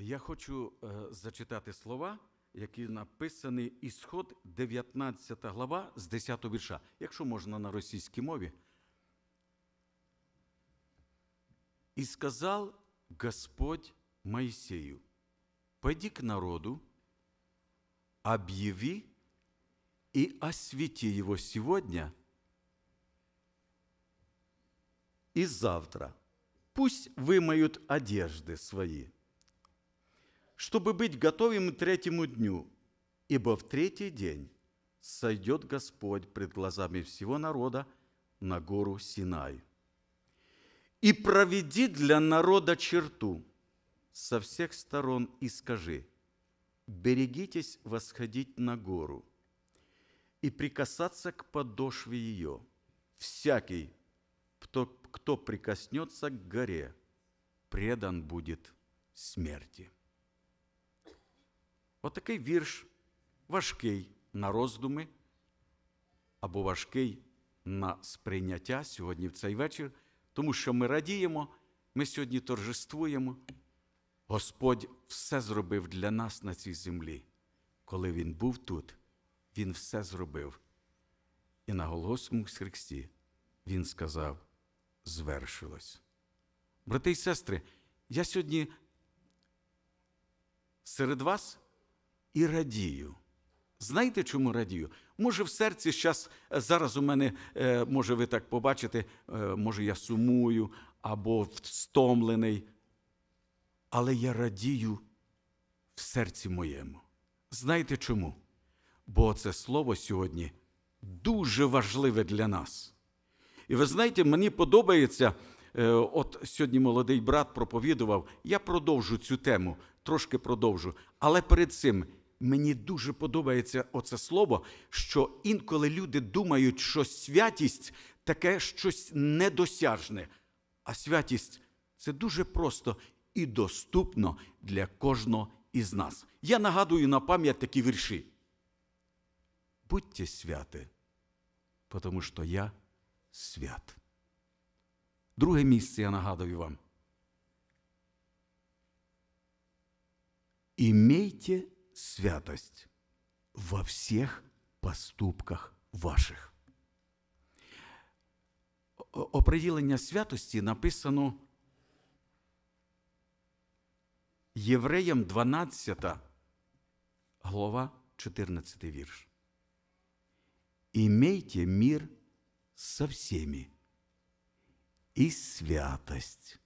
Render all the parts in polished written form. Я хочу зачитати слова, які написані Ісход, 19 глава, з 10 вірша. Якщо можна на російській мові. «И сказал Господь Моисею, пойди к народу, объяви и освети его сегодня и завтра. Пусть вымоют одежды свои, чтобы быть готовым к третьему дню, ибо в третий день сойдет Господь пред глазами всего народа на гору Синай. И проведи для народа черту со всех сторон и скажи, берегитесь восходить на гору и прикасаться к подошве ее. Всякий, кто прикоснется к горе, предан будет смерті». Отакий вірш важкий на роздуми або важкий на сприйняття сьогодні в цей вечір, тому що ми радіємо, ми сьогодні торжествуємо. Господь все зробив для нас на цій землі. Коли Він був тут, Він все зробив. І на Голгофському хресті Він сказав: звершилось. Брати і сестри, я сьогодні серед вас і радію. Знаєте, чому радію? Може, в серці зараз у мене, може, ви так побачите, може, я сумую або стомлений, але я радію в серці моєму. Знаєте чому? Бо це слово сьогодні дуже важливе для нас. І ви знаєте, мені подобається, от сьогодні молодий брат проповідував, я продовжу цю тему, трошки продовжу, але перед цим мені дуже подобається оце слово, що інколи люди думають, що святість – таке щось недосяжне, а святість – це дуже просто і доступно для кожного із нас. Я нагадую на пам'ять такі вірші. «Будьте святи, тому що я свят». Друге місце я нагадую вам. «Імейте святость во всіх поступках ваших». О приділення святості написано Євреям 12 глава, 14 вірш. «Імейте мир со всеми и святость,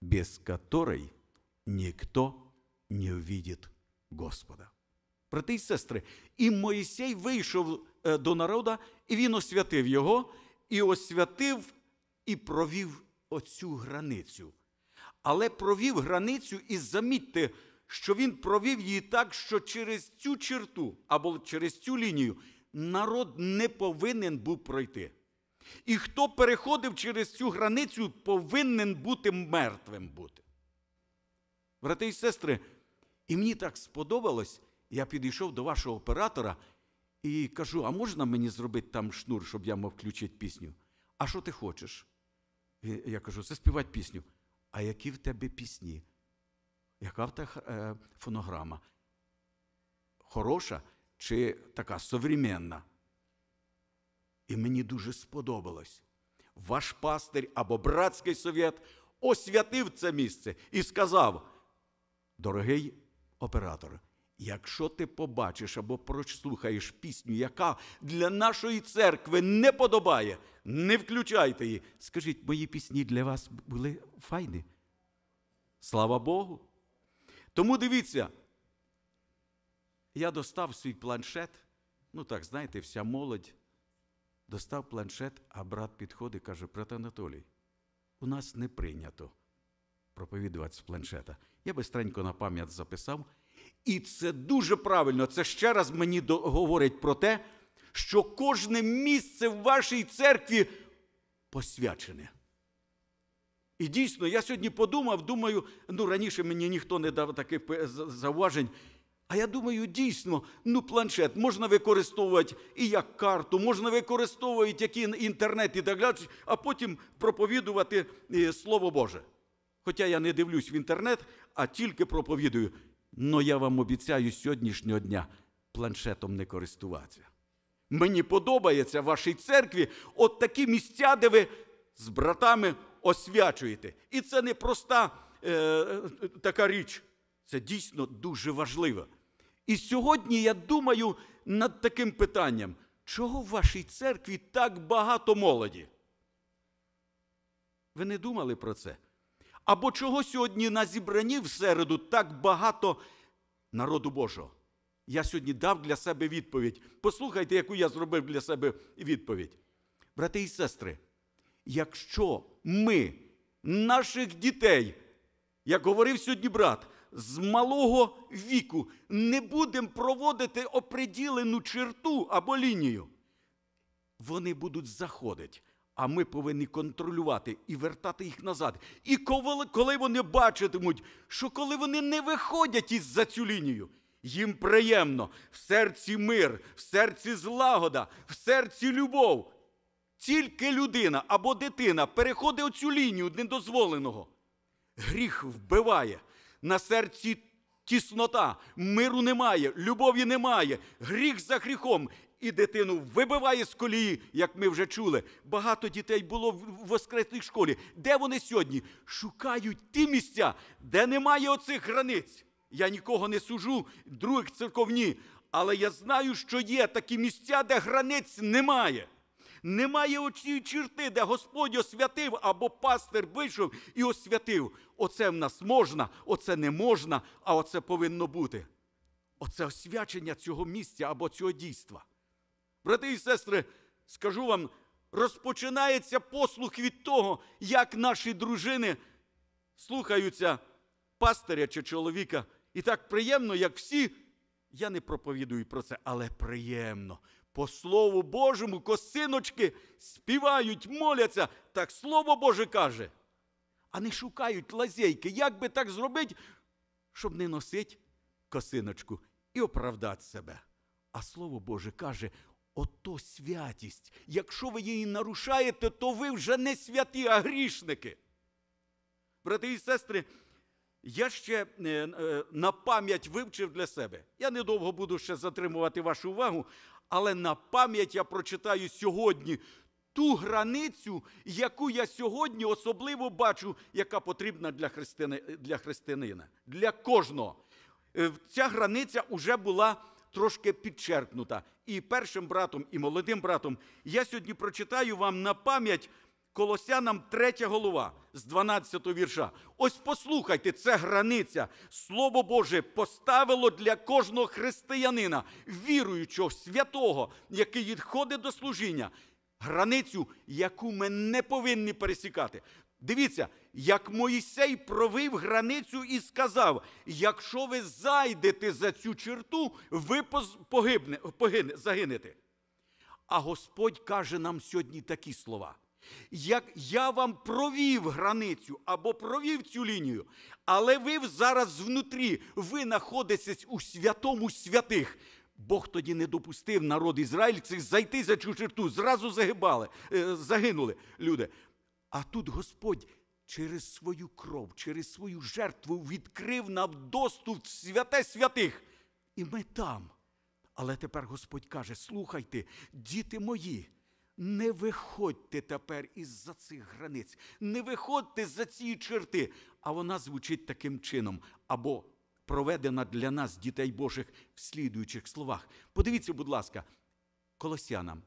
без которой никто не увидит Господа». Брати і сестри, і Моїсей вийшов до народу, і він освятив його, і освятив, і провів оцю границю. Але провів границю, і замітьте, що він провів її так, що через цю черту, або через цю лінію, народ не повинен був пройти. І хто переходив через цю границю, повинен бути мертвим бути. Брати і сестри, і мені так сподобалось, я підійшов до вашого оператора і кажу, а можна мені зробити там шнур, щоб я мав включити пісню? А що ти хочеш? Я кажу, заспівати пісню. А які в тебе пісні? Яка в тебе фонограма? Хороша чи така сучасна? І мені дуже сподобалось. Ваш пастир або братський совєт освятив це місце і сказав, дорогий оператор, якщо ти побачиш або прослухаєш пісню, яка для нашої церкви не подобає, не включайте її. Скажіть, мої пісні для вас були файні? Слава Богу! Тому дивіться, я достав свій планшет, ну так, знаєте, вся молодь, достав планшет, а брат підходить і каже, брат Анатолій, у нас не прийнято проповідувати з планшета. Я бистренько на пам'ять записав. І це дуже правильно. Це ще раз мені говорить про те, що кожне місце в вашій церкві посвячене. І дійсно, я сьогодні подумав, думаю, ну раніше мені ніхто не дав таких зауважень, а я думаю, дійсно, ну планшет можна використовувати і як карту, можна використовувати як інтернет і так далі, а потім проповідувати Слово Боже. Хоча я не дивлюсь в інтернет, а тільки проповідую. Но я вам обіцяю з сьогоднішнього дня планшетом не користуватися. Мені подобається в вашій церкві от такі місця, де ви з братами освячуєте. І це не проста така річ. Це дійсно дуже важливо. І сьогодні я думаю над таким питанням. Чого в вашій церкві так багато молоді? Ви не думали про це? Або чого сьогодні на зібранні в середу так багато народу Божого? Я сьогодні дав для себе відповідь. Послухайте, яку я зробив для себе відповідь. Брати і сестри, якщо ми наших дітей, як говорив сьогодні брат, з малого віку не будемо проводити определену черту або лінію, вони будуть заходити. А ми повинні контролювати і вертати їх назад. І коли вони бачитимуть, що коли вони не виходять із-за цю лінію, їм приємно, в серці мир, в серці злагода, в серці любов. Тільки людина або дитина переходить оцю лінію недозволеного. Гріх вбиває, на серці тіснота, миру немає, любові немає, гріх за гріхом. І дитину вибиває з колії, як ми вже чули. Багато дітей було в воскресній школі. Де вони сьогодні? Шукають ті місця, де немає оцих границь. Я нікого не сужу, других церков ні. Але я знаю, що є такі місця, де границь немає. Немає оцієї черти, де Господь освятив, або пастир вийшов і освятив. Оце в нас можна, оце не можна, а оце повинно бути. Оце освячення цього місця або цього дійства. Брати і сестри, скажу вам, розпочинається послух від того, як наші дружини слухаються пастиря чи чоловіка. І так приємно, як всі, я не проповідую про це, але приємно. По Слову Божому косиночки співають, моляться, так Слово Боже каже. А не шукають лазейки, як би так зробити, щоб не носити косиночку і оправдати себе. А Слово Боже каже, ото святість. Якщо ви її нарушаєте, то ви вже не святі, а грішники. Брати і сестри, я ще на пам'ять вивчив для себе. Я недовго буду ще затримувати вашу увагу, але на пам'ять я прочитаю сьогодні ту границю, яку я сьогодні особливо бачу, яка потрібна для християнина, для кожного. Ця границя вже була трошки підчеркнута. І першим братом, і молодим братом. Я сьогодні прочитаю вам на пам'ять Колосянам 3 глава з 12-го вірша. Ось послухайте, це границя. Слово Боже поставило для кожного християнина, віруючого, святого, який відходить до служіння, границю, яку ми не повинні пересікати. Дивіться, як Мойсей провів границю і сказав, якщо ви зайдете за цю черту, ви загинете. А Господь каже нам сьогодні такі слова. Як я вам провів границю або провів цю лінію, але ви зараз внутрі, ви знаходитесь у святому святих. Бог тоді не допустив народ ізраїльців зайти за цю черту, зразу загинули люди. А тут Господь через свою кров, через свою жертву відкрив нам доступ в святе святих. І ми там. Але тепер Господь каже, слухайте, діти мої, не виходьте тепер із-за цих границь, не виходьте з-за цієї черти. А вона звучить таким чином, або проведена для нас, дітей Божих, в слідуючих словах. Подивіться, будь ласка, Колосянам,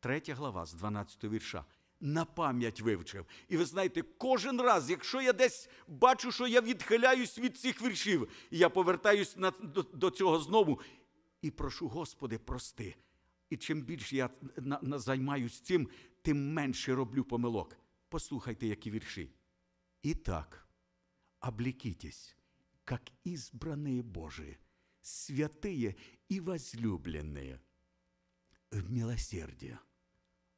3 глава з 12 вірша. На пам'ять вивчив. І ви знаєте, кожен раз, якщо я десь бачу, що я відхиляюсь від цих віршів, я повертаюсь до цього знову і прошу, Господи, прости. І чим більше я займаюсь цим, тим менше роблю помилок. Послухайте, які вірші. «Итак, облекитесь, как избранные Божии, святые и возлюбленные, в милосердие,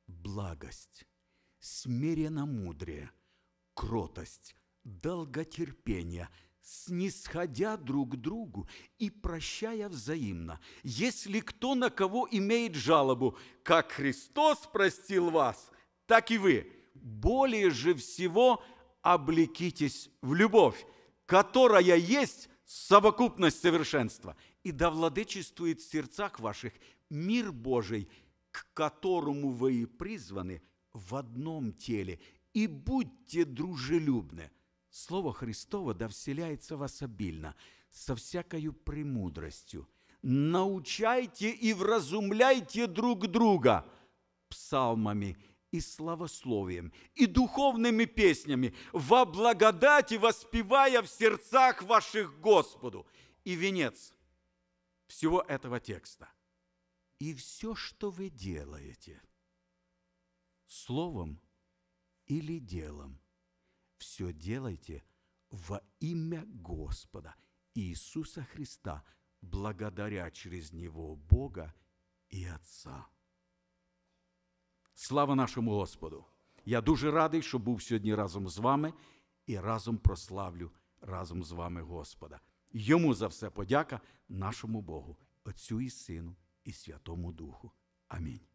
благость, смиренномудрие, кротость, долготерпение, снисходя друг к другу и прощая взаимно, если кто на кого имеет жалобу, как Христос простил вас, так и вы. Более же всего облекитесь в любовь, которая есть совокупность совершенства, и да владычествует в сердцах ваших мир Божий, к которому вы и призваны в одном теле, и будьте дружелюбны. Слово Христово да вселяется в вас обильно, со всякою премудростью. Научайте и вразумляйте друг друга псалмами и славословием, и духовными песнями, во благодати воспевая в сердцах ваших Господу. И венец всего этого текста. И все, что вы делаете, словом или делом, все делайте во имя Господа Иисуса Христа, благодаря через Него Бога и Отца. Слава нашому Господу! Я дуже радий, що був сьогодні разом з вами і разом прославлю разом з вами Господа. Йому за все подяка, нашому Богу, Отцю і Сину і Святому Духу. Амінь.